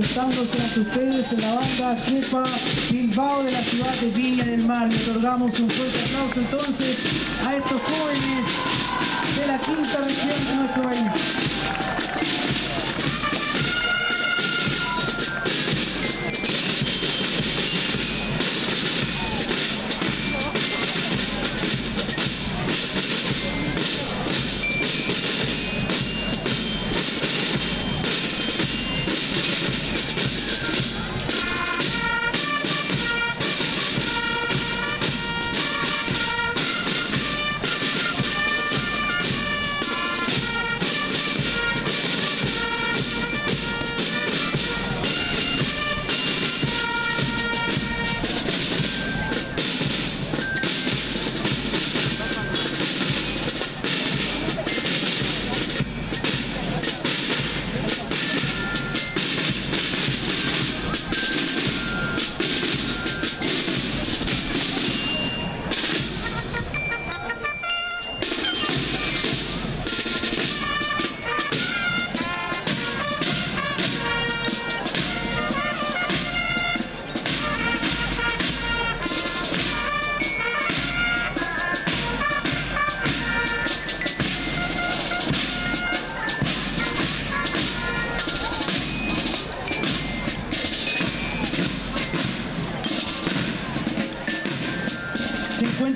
presentándose ante ustedes en la banda Kepa Bilbao de la ciudad de Viña del Mar. Le otorgamos un fuerte aplauso entonces a estos jóvenes de la quinta región de nuestro país.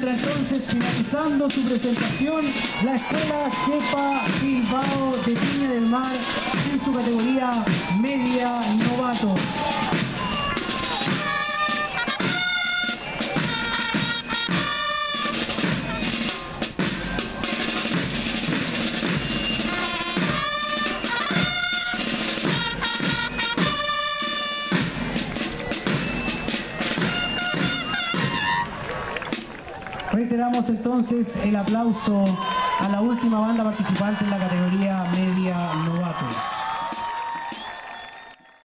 Entonces, finalizando su presentación, la escuela Kepa Bilbao de Viña del Mar en su categoría media novato. Reiteramos entonces el aplauso a la última banda participante en la categoría media novatos.